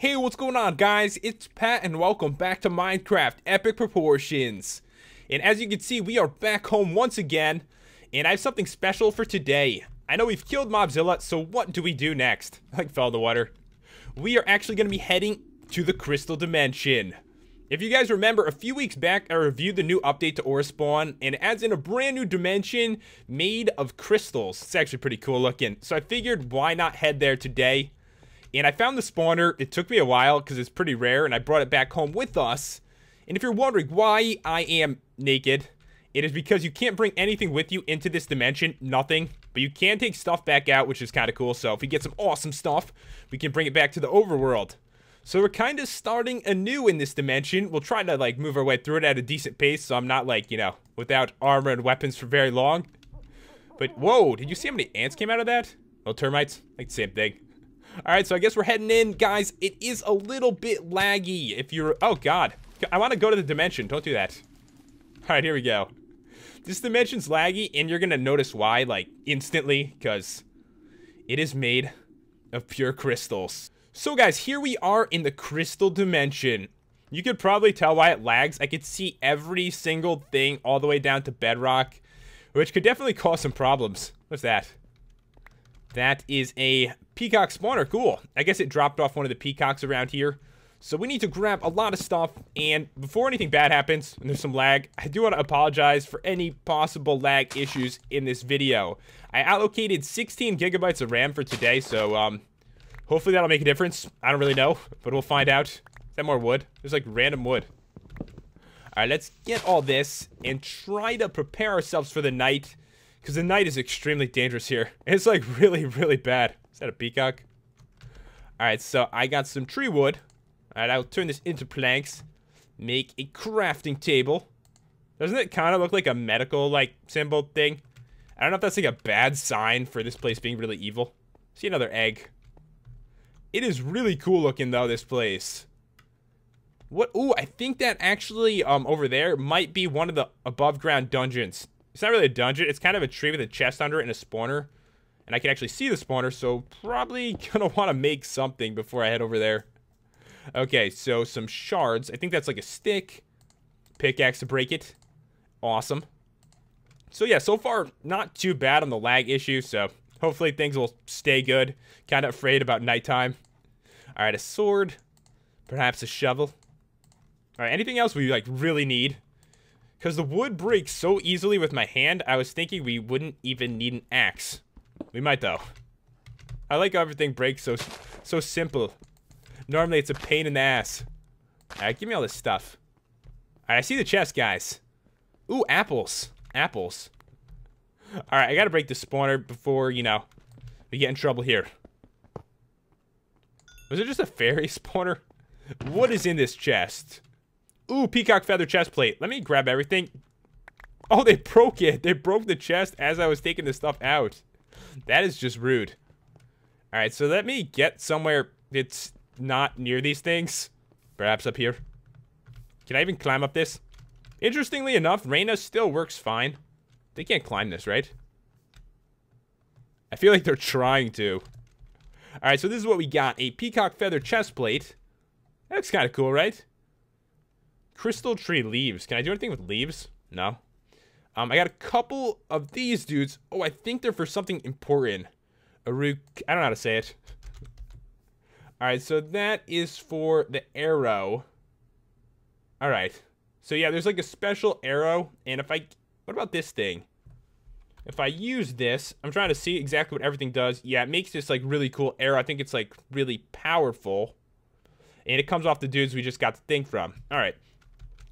Hey, what's going on, guys? It's Pat and welcome back to Minecraft Epic Proportions. And as you can see, we are back home once again, and I have something special for today. I know we've killed Mobzilla, so what do we do next? Like, fell in the water. We are actually going to be heading to the Crystal Dimension. If you guys remember, a few weeks back, I reviewed the new update to Ore Spawn, and it adds in a brand new dimension made of crystals. It's actually pretty cool looking, so I figured why not head there today. And I found the spawner. It took me a while because it's pretty rare, and I brought it back home with us. And if you're wondering why I am naked, it is because you can't bring anything with you into this dimension, nothing. But you can take stuff back out, which is kind of cool. So if we get some awesome stuff, we can bring it back to the overworld. So we're kind of starting anew in this dimension. We'll try to like move our way through it at a decent pace, so I'm not like, you know, without armor and weapons for very long. But whoa, did you see how many ants came out of that? Oh, termites, like the same thing. All right, so I guess we're heading in, guys. It is a little bit laggy if you're... Oh, God. I want to go to the dimension. Don't do that. All right, here we go. This dimension's laggy, and you're going to notice why, like, instantly, because it is made of pure crystals. So, guys, here we are in the Crystal Dimension. You could probably tell why it lags. I could see every single thing all the way down to bedrock, which could definitely cause some problems. What's that? That is a peacock spawner. Cool. I guess it dropped off one of the peacocks around here. So we need to grab a lot of stuff. And before anything bad happens, and there's some lag, I do want to apologize for any possible lag issues in this video. I allocated 16 gigabytes of RAM for today, so hopefully that'll make a difference. I don't really know, but we'll find out. Is that more wood? There's like random wood. All right, let's get all this and try to prepare ourselves for the night, because the night is extremely dangerous here. It's like really, really bad. Is that a peacock? All right, so I got some tree wood. All right, I'll turn this into planks. Make a crafting table. Doesn't it kind of look like a medical, like, symbol thing? I don't know if that's like a bad sign for this place being really evil. See another egg. It is really cool looking, though, this place. What? Ooh, I think that actually over there might be one of the above-ground dungeons. It's not really a dungeon. It's kind of a tree with a chest under it and a spawner. And I can actually see the spawner, so probably gonna want to make something before I head over there. Okay, so some shards. I think that's like a stick. Pickaxe to break it. Awesome. So yeah, so far, not too bad on the lag issue, so hopefully things will stay good. Kind of afraid about nighttime. All right, a sword. Perhaps a shovel. All right, anything else we like really need? Because the wood breaks so easily with my hand, I was thinking we wouldn't even need an axe. We might, though. I like how everything breaks so simple. Normally, it's a pain in the ass. All right, give me all this stuff. All right, I see the chest, guys. Ooh, apples. Apples. All right, I got to break the spawner before, you know, we get in trouble here. Was it just a fairy spawner? What is in this chest? Ooh, peacock feather chest plate. Let me grab everything. Oh, they broke it. They broke the chest as I was taking the stuff out. That is just rude. All right, so let me get somewhere that's not near these things. Perhaps up here. Can I even climb up this? Interestingly enough, Reyna still works fine. They can't climb this, right? I feel like they're trying to. All right, so this is what we got. A peacock feather chest plate. That looks kind of cool, right? Crystal tree leaves. Can I do anything with leaves? No. I got a couple of these dudes. Oh, I think they're for something important. Aruk. I don't know how to say it. All right, so that is for the arrow. All right. So, yeah, there's like a special arrow. And if I... What about this thing? If I use this... I'm trying to see exactly what everything does. Yeah, it makes this like really cool arrow. I think it's like really powerful. And it comes off the dudes we just got the thing from. All right.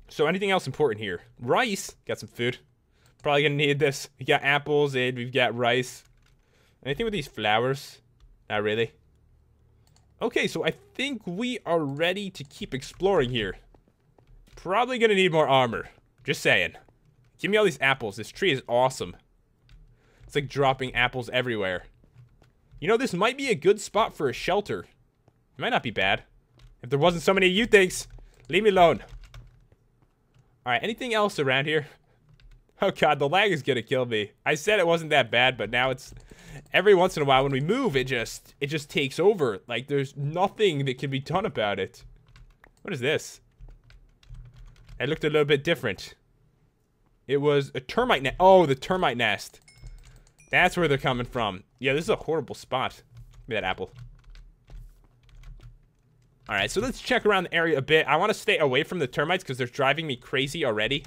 So anything else important here? Rice. Got some food. Probably gonna need this. We got apples and we've got rice. Anything with these flowers? Not really. Okay, so I think we are ready to keep exploring here. Probably gonna need more armor. Just saying. Give me all these apples. This tree is awesome. It's like dropping apples everywhere. You know, this might be a good spot for a shelter. It might not be bad. If there wasn't so many of you things, leave me alone. All right, anything else around here? Oh, God, the lag is going to kill me. I said it wasn't that bad, but now it's every once in a while when we move, it just takes over. Like, there's nothing that can be done about it. What is this? It looked a little bit different. It was a termite nest. Oh, the termite nest. That's where they're coming from. Yeah, this is a horrible spot. Give me that apple. All right, so let's check around the area a bit. I want to stay away from the termites because they're driving me crazy already.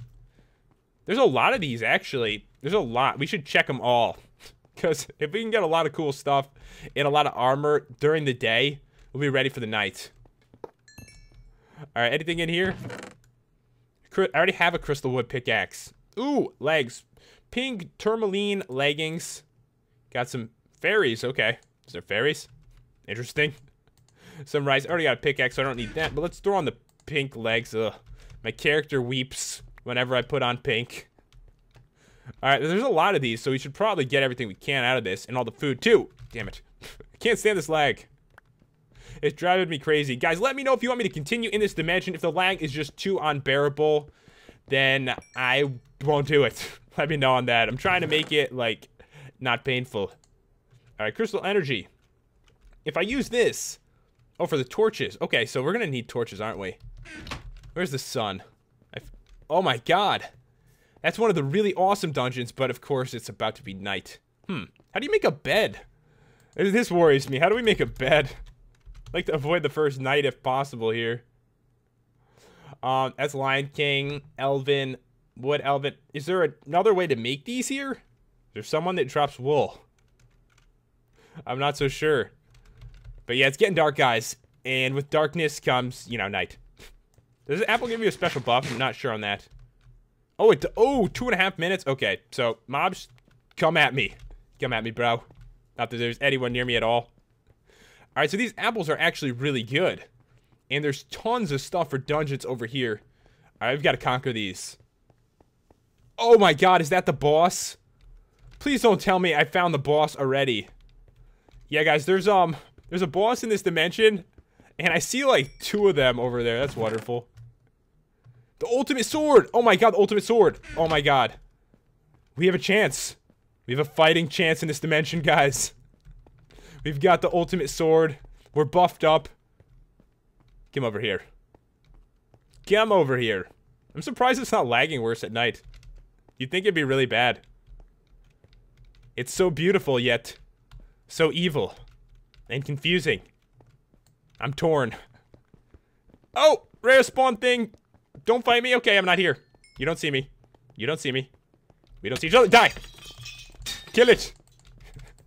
There's a lot of these, actually. There's a lot. We should check them all. Because if we can get a lot of cool stuff and a lot of armor during the day, we'll be ready for the night. All right, anything in here? I already have a crystal wood pickaxe. Ooh, legs. Pink tourmaline leggings. Got some fairies. Okay. Is there fairies? Interesting. Some rice. I already got a pickaxe, so I don't need that. But let's throw on the pink legs. Ugh. My character weeps whenever I put on pink. All right. There's a lot of these, so we should probably get everything we can out of this. And all the food, too. Damn it. I can't stand this lag. It's driving me crazy. Guys, let me know if you want me to continue in this dimension. If the lag is just too unbearable, then I won't do it. Let me know on that. I'm trying to make it, like, not painful. All right, crystal energy. If I use this... Oh, for the torches. Okay, so we're going to need torches, aren't we? Where's the sun? Oh, my God. That's one of the really awesome dungeons, but, of course, it's about to be night. Hmm. How do you make a bed? This worries me. How do we make a bed? I'd like to avoid the first night if possible here. That's Lion King, Elvin, Wood Elvin. Is there another way to make these here? There's someone that drops wool. I'm not so sure. But yeah, it's getting dark, guys. And with darkness comes, you know, night. Does the apple give you a special buff? I'm not sure on that. Oh, it... Oh, 2.5 minutes? Okay, so mobs, come at me. Come at me, bro. Not that there's anyone near me at all. All right, so these apples are actually really good. And there's tons of stuff for dungeons over here. All right, we've got to conquer these. Oh my God, is that the boss? Please don't tell me I found the boss already. Yeah, guys, there's a boss in this dimension. And I see, like, 2 of them over there. That's wonderful. The ultimate sword. Oh my God, the ultimate sword. Oh my God. We have a chance. We have a fighting chance in this dimension, guys. We've got the ultimate sword. We're buffed up. Come over here. Come over here. I'm surprised it's not lagging worse at night. You'd think it'd be really bad. It's so beautiful yet so evil and confusing. I'm torn. Oh, rare spawn thing. Don't fight me. Okay, I'm not here. You don't see me. You don't see me. We don't see each other. Die. Kill it.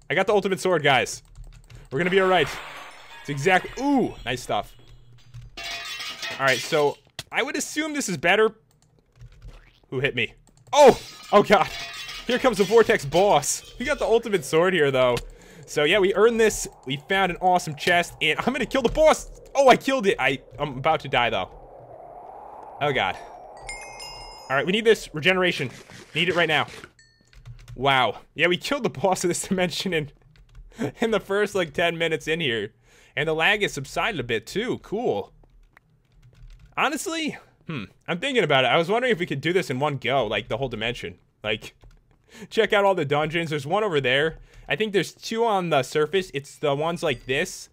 I got the ultimate sword, guys. We're gonna be all right. It's exactly... Ooh, nice stuff. All right, so I would assume this is better. Who hit me? Oh, oh God. Here comes the vortex boss. We got the ultimate sword here, though. So yeah, we earned this. We found an awesome chest, and I'm gonna kill the boss. Oh, I killed it. I'm about to die, though. Oh God. All right, we need this regeneration. Need it right now. Wow. Yeah, we killed the boss of this dimension in the first, like, 10 minutes in here. And the lag has subsided a bit, too. Cool. Honestly, I'm thinking about it. I was wondering if we could do this in one go, like, the whole dimension. Like, check out all the dungeons. There's one over there. I think there's 2 on the surface. It's the ones like this.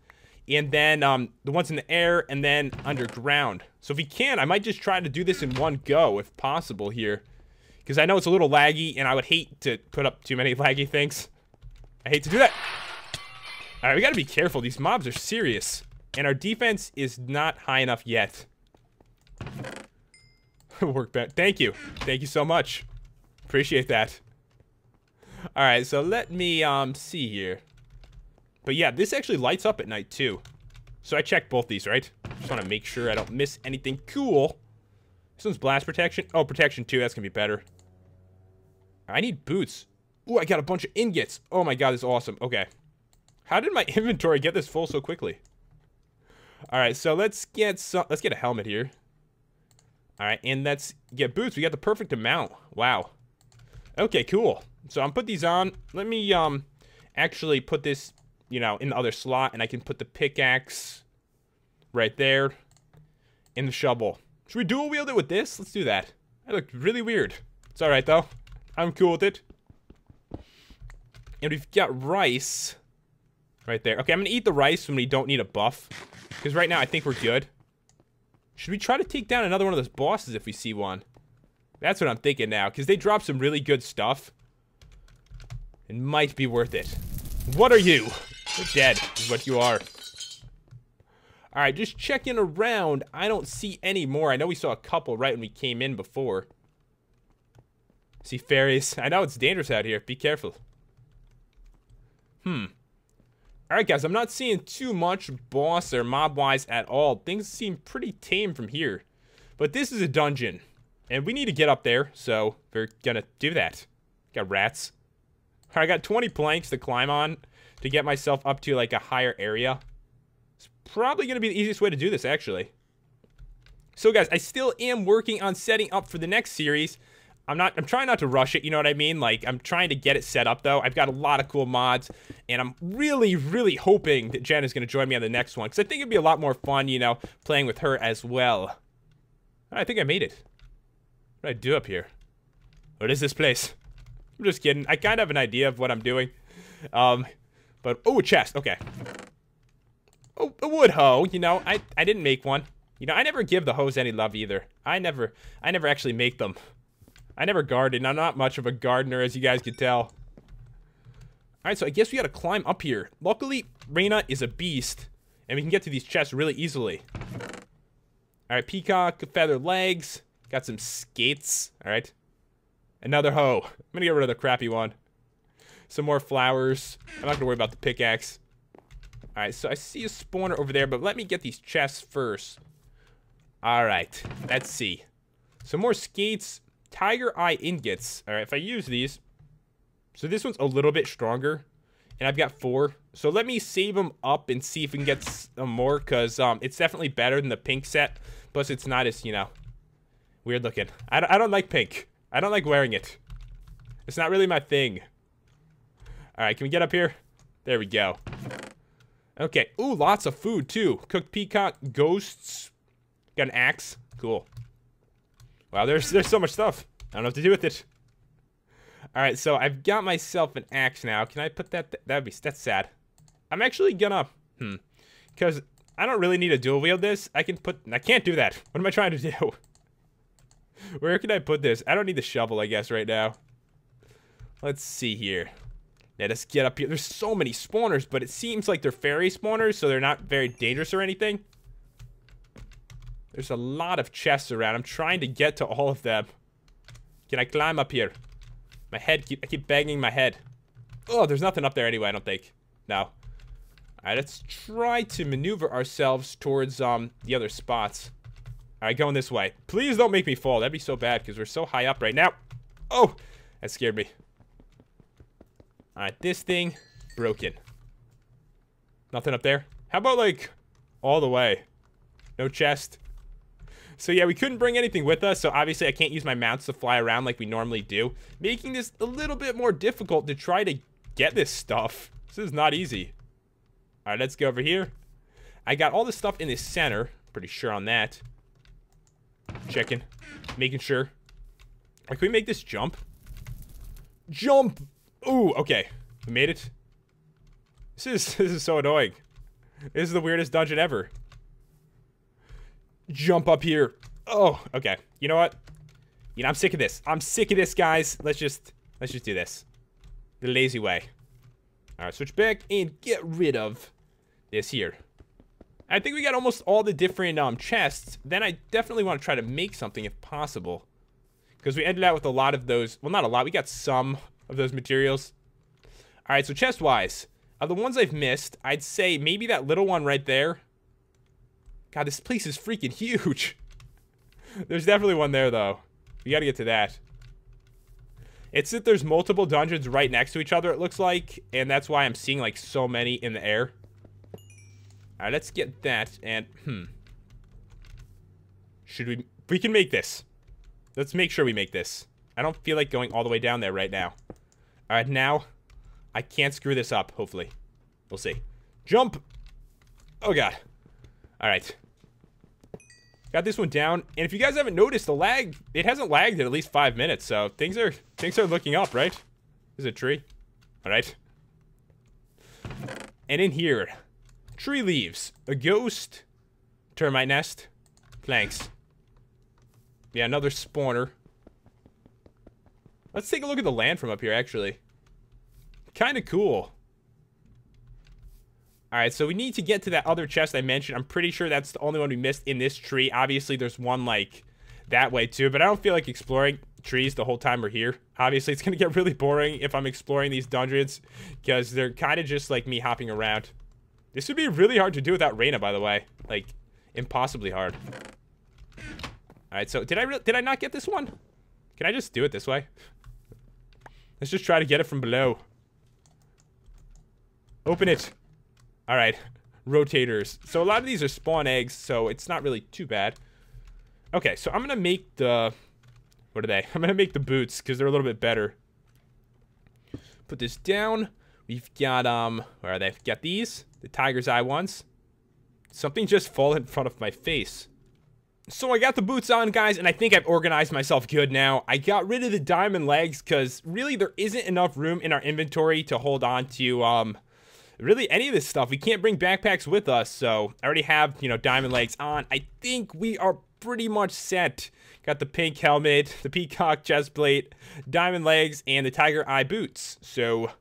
And then the ones in the air and then underground. So if we can, I might just try to do this in one go, if possible, here. Because I know it's a little laggy, and I would hate to put up too many laggy things. I hate to do that. All right, we got to be careful. These mobs are serious. And our defense is not high enough yet. Workbench. Thank you. Thank you so much. Appreciate that. All right, so let me see here. But yeah, this actually lights up at night, too. So I checked both these, right? Just want to make sure I don't miss anything cool. This one's blast protection. Oh, protection, too. That's going to be better. I need boots. Ooh, I got a bunch of ingots. Oh my God, this is awesome. Okay. How did my inventory get this full so quickly? All right, so let's get a helmet here. All right, and let's get boots. We got the perfect amount. Wow. Okay, cool. So I'm put these on. Let me actually put this, you know, in the other slot, and I can put the pickaxe right there in the shovel. Should we dual wield it with this? Let's do that. That looked really weird. It's all right, though. I'm cool with it. And we've got rice right there. Okay, I'm gonna eat the rice when we don't need a buff, because right now I think we're good. Should we try to take down another one of those bosses if we see one? That's what I'm thinking now, because they dropped some really good stuff. It might be worth it. What are you? You're dead is what you are. All right, just checking around. I don't see any more. I know we saw a couple right when we came in before. See fairies. I know it's dangerous out here. Be careful. All right, guys. I'm not seeing too much boss or mob-wise at all. Things seem pretty tame from here. But this is a dungeon, and we need to get up there, so we're gonna do that. Got rats. All right, I got 20 planks to climb on to get myself up to, like, a higher area. It's probably going to be the easiest way to do this, actually. So, guys, I still am working on setting up for the next series. I'm trying not to rush it, you know what I mean? Like, I'm trying to get it set up, though. I've got a lot of cool mods, and I'm really, really hoping that Jen is going to join me on the next one, because I think it'd be a lot more fun, you know, playing with her as well. I think I made it. What did I do up here? What is this place? I'm just kidding. I kind of have an idea of what I'm doing. But, oh, a chest. Okay. Oh, a wood hoe. You know, I didn't make one. You know, I never give the hoes any love either. I never actually make them. I never garden. I'm not much of a gardener, as you guys can tell. All right, so I guess we got to climb up here. Luckily, Reyna is a beast, and we can get to these chests really easily. All right, peacock, feather legs. Got some skates. All right. Another hoe. I'm going to get rid of the crappy one. Some more flowers. I'm not going to worry about the pickaxe. All right, so I see a spawner over there, but let me get these chests first. All right, let's see. Some more skates. Tiger eye ingots. All right, if I use these. So this one's a little bit stronger, and I've got 4. So let me save them up and see if we can get some more, because it's definitely better than the pink set. Plus, it's not as, you know, weird looking. I don't like pink. I don't like wearing it. It's not really my thing. All right, can we get up here? There we go. Okay. Ooh, lots of food, too. Cooked peacock, ghosts. Got an axe. Cool. Wow, there's so much stuff. I don't know what to do with it. All right, so I've got myself an axe now. Can I put that... That's sad. I'm actually gonna... Because I don't really need to dual wield this. I can't do that. What am I trying to do? Where can I put this? I don't need the shovel, I guess, right now. Let's see here. Let us get up here. There's so many spawners, but it seems like they're fairy spawners, so they're not very dangerous or anything. There's a lot of chests around. I'm trying to get to all of them. Can I climb up here? I keep banging my head. Oh, there's nothing up there anyway, I don't think. No. All right, let's try to maneuver ourselves towards the other spots. All right, going this way. Please don't make me fall. That'd be so bad, because we're so high up right now. Oh, that scared me. All right, this thing, broken. Nothing up there. How about, like, all the way? No chest. So, yeah, we couldn't bring anything with us, so obviously I can't use my mounts to fly around like we normally do, making this a little bit more difficult to try to get this stuff. This is not easy. All right, let's go over here. I got all this stuff in the center. Pretty sure on that. Checking, making sure. Can we make this jump? Jump! Ooh, okay, we made it. This is so annoying. This is the weirdest dungeon ever. Jump up here. Oh, okay. You know what? You know, I'm sick of this. I'm sick of this, guys. Let's just do this the lazy way. All right, switch back and get rid of this here. I think we got almost all the different chests. Then I definitely want to try to make something if possible, because we ended out with a lot of those. Well, not a lot. We got some of those materials. All right, so chest-wise, of the ones I've missed, I'd say maybe that little one right there. God, this place is freaking huge. There's definitely one there, though. We got to get to that. It's that there's multiple dungeons right next to each other, it looks like, and that's why I'm seeing, like, so many in the air. All right, let's get that, and, should we... We can make this. Let's make sure we make this. I don't feel like going all the way down there right now. All right, now, I can't screw this up, hopefully. We'll see. Jump! Oh, God. All right. Got this one down, and if you guys haven't noticed, the lag... It hasn't lagged in at least 5 minutes, so things are looking up, right? There's a tree. All right. And in here, tree leaves, a ghost, termite nest, planks. Yeah, another spawner. Let's take a look at the land from up here, actually. Kind of cool. Alright, so we need to get to that other chest I mentioned. I'm pretty sure that's the only one we missed in this tree. Obviously, there's one, like, that way, too. But I don't feel like exploring trees the whole time we're here. Obviously, it's going to get really boring if I'm exploring these dungeons, because they're kind of just, like, me hopping around. This would be really hard to do without Reyna, by the way. Like, impossibly hard. Alright, so did I not get this one? Can I just do it this way? Let's just try to get it from below. Open it. Alright. Rotators. So a lot of these are spawn eggs, so it's not really too bad. Okay, so I'm going to make the... What are they? I'm going to make the boots, because they're a little bit better. Put this down. We've got, where are they? We've got these. The tiger's eye ones. Something just fell in front of my face. So I got the boots on, guys, and I think I've organized myself good now. I got rid of the diamond legs because really there isn't enough room in our inventory to hold on to really any of this stuff. We can't bring backpacks with us, so I already have, you know, diamond legs on. I think we are pretty much set. Got the pink helmet, the peacock chest plate, diamond legs, and the tiger eye boots. So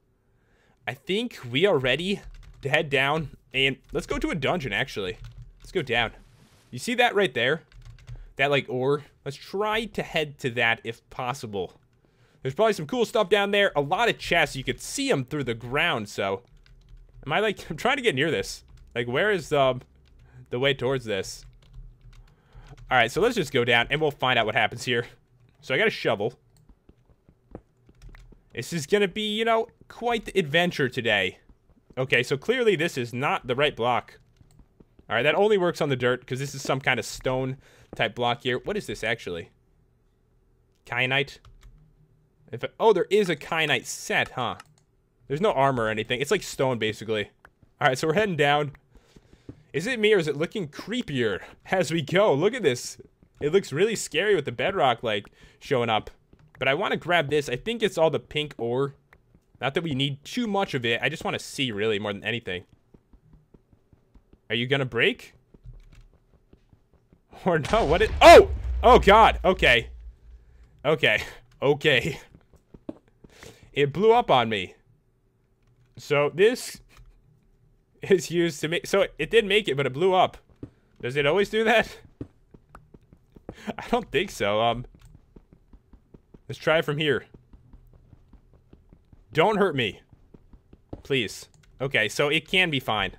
I think we are ready to head down, and let's go to a dungeon, actually. Let's go down. You see that right there? That, like, ore. Let's try to head to that if possible. There's probably some cool stuff down there. A lot of chests. You could see them through the ground, so... Am I, like... I'm trying to get near this. Like, where is the way towards this? Alright, so let's just go down, and we'll find out what happens here. So I got a shovel. This is gonna be, you know, quite the adventure today. Okay, so clearly this is not the right block. Alright, that only works on the dirt, because this is some kind of stone... type block here. What is this actually? Kyanite? Oh, there is a kyanite set, huh? There's no armor or anything. It's like stone, basically. Alright, so we're heading down. Is it me or is it looking creepier as we go? Look at this. It looks really scary with the bedrock, like, showing up. But I want to grab this. I think it's all the pink ore. Not that we need too much of it. I just want to see, really, more than anything. Are you gonna break? Or no, what it? Oh! Oh, God. Okay. Okay. Okay. It blew up on me. So, this is used to make... So, it did make it, but it blew up. Does it always do that? I don't think so. Let's try it from here. Don't hurt me. Please. Okay, so it can be fine.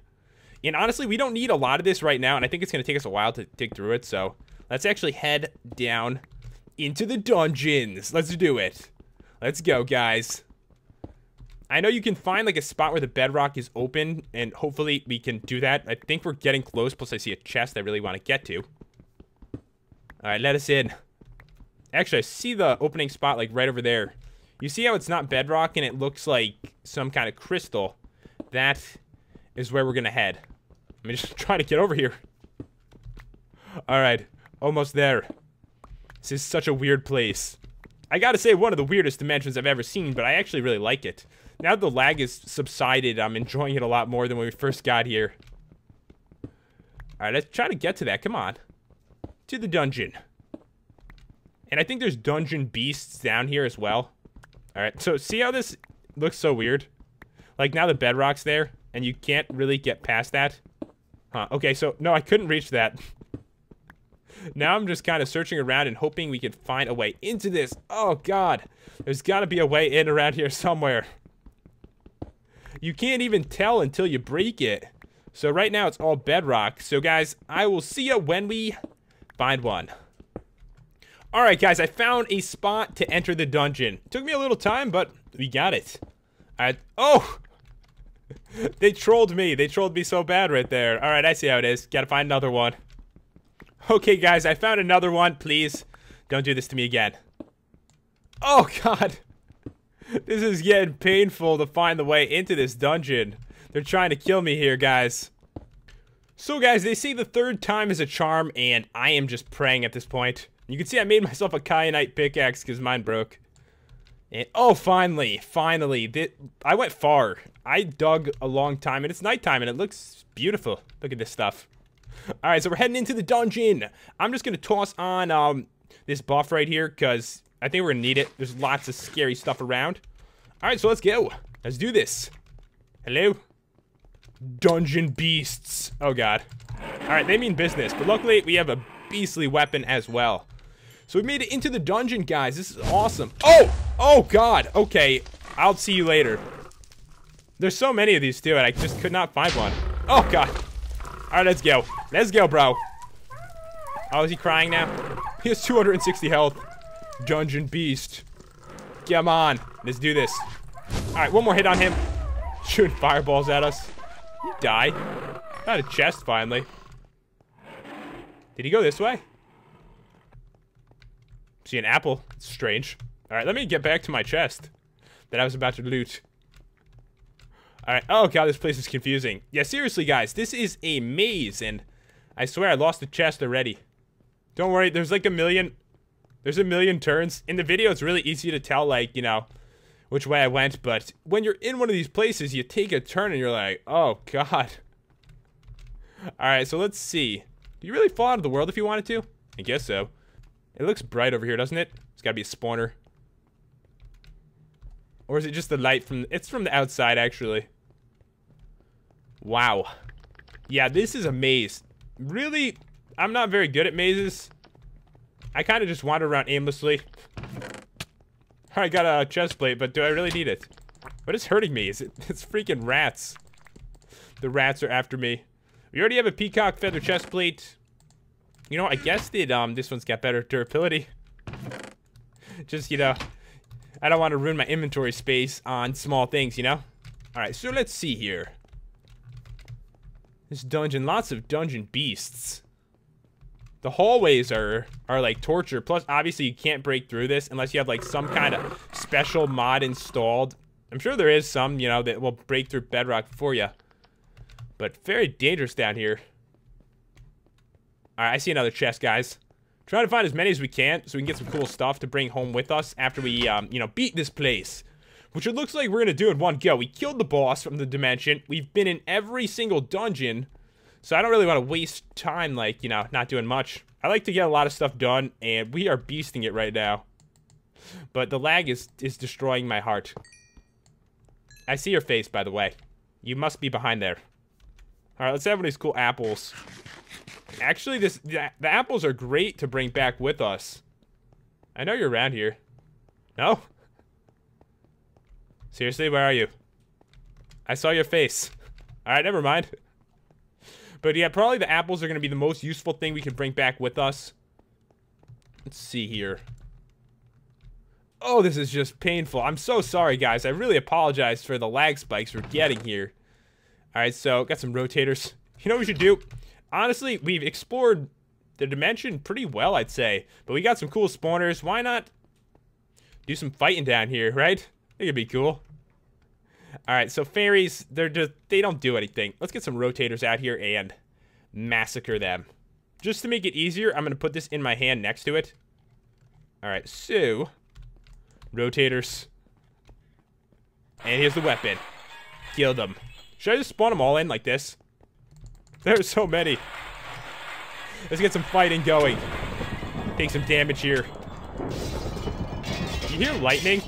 And honestly, we don't need a lot of this right now, and I think it's going to take us a while to dig through it, so let's actually head down into the dungeons. Let's do it. Let's go, guys. I know you can find, like, a spot where the bedrock is open, and hopefully we can do that. I think we're getting close, plus I see a chest I really want to get to. All right, let us in. Actually, I see the opening spot, like, right over there. You see how it's not bedrock, and it looks like some kind of crystal? That is where we're going to head. Let me just try to get over here. Alright. Almost there. This is such a weird place. I gotta say, one of the weirdest dimensions I've ever seen, but I actually really like it. Now that the lag has subsided, I'm enjoying it a lot more than when we first got here. Alright, let's try to get to that. Come on. To the dungeon. And I think there's dungeon beasts down here as well. Alright, so see how this looks so weird? Like, now the bedrock's there. And you can't really get past that. Huh. Okay, so, no, I couldn't reach that. Now I'm just kind of searching around and hoping we can find a way into this. Oh, God. There's got to be a way in around here somewhere. You can't even tell until you break it. So right now it's all bedrock. So, guys, I will see you when we find one. All right, guys, I found a spot to enter the dungeon. Took me a little time, but we got it. Oh! They trolled me. They trolled me so bad right there. All right, I see how it is. Gotta find another one. Okay, guys, I found another one. Please don't do this to me again. Oh, God. This is getting painful to find the way into this dungeon. They're trying to kill me here, guys. So, guys, they say the third time is a charm, and I am just praying at this point. You can see I made myself a kyanite pickaxe because mine broke. Oh, finally. I went far. I dug a long time, and it's nighttime, and it looks beautiful. Look at this stuff. All right, so we're heading into the dungeon. I'm just going to toss on this buff right here, because I think we're going to need it. There's lots of scary stuff around. All right, so let's go. Let's do this. Hello? Dungeon beasts. Oh, God. All right, they mean business, but luckily we have a beastly weapon as well. So we made it into the dungeon, guys. This is awesome. Oh! Oh, God. Okay. I'll see you later. There's so many of these, too, and I just could not find one. Oh, God. All right, let's go. Let's go, bro. Oh, is he crying now? He has 260 health. Dungeon beast. Come on. Let's do this. All right, one more hit on him. Shooting fireballs at us. You die. Got a chest, finally. Did he go this way? See an apple. It's strange. All right, let me get back to my chest that I was about to loot. All right. Oh, God, this place is confusing. Yeah, seriously, guys, this is a maze, and I swear I lost the chest already. Don't worry. There's like a million turns. In the video, it's really easy to tell, like, you know, which way I went. But when you're in one of these places, you take a turn, and you're like, oh, God. All right, so let's see. Do you really fall out of the world if you wanted to? I guess so. It looks bright over here, doesn't it? It's got to be a spawner. Or is it just the light from... It's from the outside, actually. Wow. Yeah, this is a maze. Really, I'm not very good at mazes. I kind of just wander around aimlessly. I got a chest plate, but do I really need it? What is hurting me? It's freaking rats. The rats are after me. We already have a peacock feather chest plate. You know, I guess that this one's got better durability. Just, you know, I don't want to ruin my inventory space on small things, you know? All right, so let's see here. This dungeon, lots of dungeon beasts. The hallways are like torture. Plus, obviously, you can't break through this unless you have, like, some kind of special mod installed. I'm sure there is some, you know, that will break through bedrock for you. But very dangerous down here. All right, I see another chest, guys. Try to find as many as we can so we can get some cool stuff to bring home with us after we, you know, beat this place. Which it looks like we're going to do in one go. We killed the boss from the dimension. We've been in every single dungeon. So I don't really want to waste time, like, you know, not doing much. I like to get a lot of stuff done, and we are beasting it right now. But the lag is destroying my heart. I see your face, by the way. You must be behind there. All right, let's have one of these cool apples. Actually, the apples are great to bring back with us. I know you're around here. No? Seriously, where are you? I saw your face. All right, never mind. But yeah, probably the apples are going to be the most useful thing we can bring back with us. Let's see here. Oh, this is just painful. I'm so sorry, guys. I really apologize for the lag spikes we're getting here. All right, so got some rotators. You know what we should do? Honestly, we've explored the dimension pretty well, I'd say. But we got some cool spawners. Why not do some fighting down here, right? I think it'd be cool. All right, so fairies, they don't do anything. Let's get some rotators out here and massacre them. Just to make it easier, I'm going to put this in my hand next to it. All right, so rotators. And here's the weapon. Kill them. Should I just spawn them all in like this? There's so many. Let's get some fighting going. Take some damage here. You hear lightning?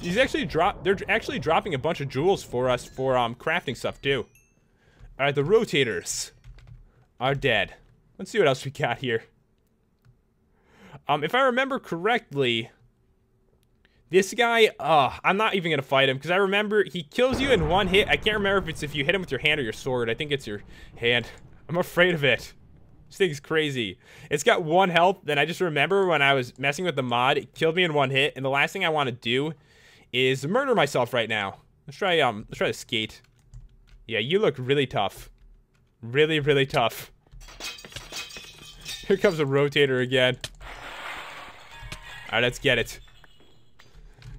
He's actually dropping a bunch of jewels for us for crafting stuff too. All right, the rotators are dead. Let's see what else we got here. If I remember correctly, this guy, I'm not even gonna fight him because I remember he kills you in one hit. I can't remember if it's if you hit him with your hand or your sword. I think it's your hand. I'm afraid of it. This thing's crazy. It's got one health. Then I just remember when I was messing with the mod, it killed me in one hit. And the last thing I want to do is murder myself right now. Let's try to skate. Yeah, you look really tough. Really, really tough. Here comes a rotator again. All right, let's get it.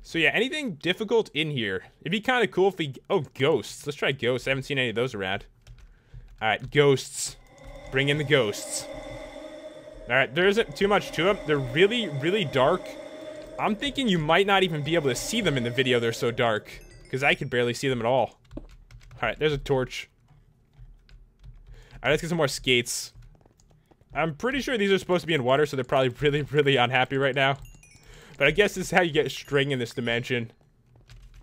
So yeah, anything difficult in here? It'd be kind of cool if we... Oh, ghosts. Let's try ghosts. I haven't seen any of those around. All right, ghosts. Bring in the ghosts. All right, there isn't too much to them. They're really, really dark. I'm thinking you might not even be able to see them in the video. They're so dark. Because I could barely see them at all. Alright, there's a torch. Alright, let's get some more skates. I'm pretty sure these are supposed to be in water, so they're probably really, really unhappy right now. But I guess this is how you get string in this dimension.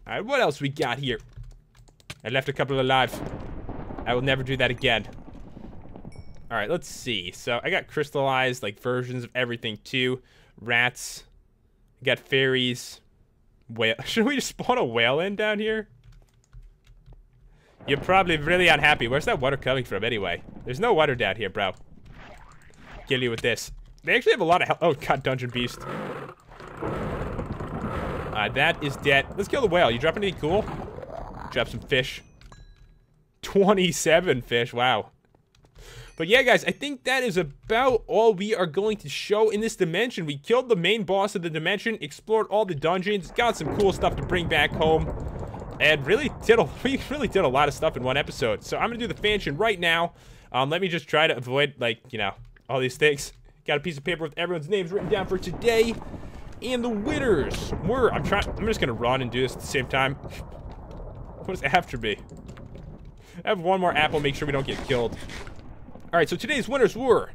Alright, what else we got here? I left a couple alive. I will never do that again. Alright, let's see. So, I got crystallized, like, versions of everything, too. Rats. I got fairies. Whale. Should we just spawn a whale in down here? You're probably really unhappy. Where's that water coming from, anyway? There's no water down here, bro. Kill you with this. They actually have a lot of health. Oh, God, Dungeon Beast. That is dead. Let's kill the whale. You drop anything cool? Drop some fish. 27 fish. Wow. But yeah, guys, I think that is about all we are going to show in this dimension. We killed the main boss of the dimension, explored all the dungeons, got some cool stuff to bring back home, and we really did a lot of stuff in one episode. So I'm going to do the FANSION right now. Let me just try to avoid, like, you know, all these things. Got a piece of paper with everyone's names written down for today. And the winners were... I'm just going to run and do this at the same time. What is after me? I have one more apple, make sure we don't get killed. Alright, so today's winners were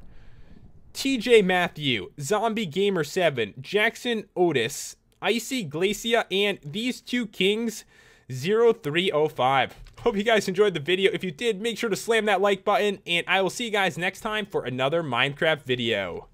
TJ Matthew, Zombie Gamer7, Jackson Otis, Icy Glacia, and these two kings, 0305. Hope you guys enjoyed the video. If you did, make sure to slam that like button, and I will see you guys next time for another Minecraft video.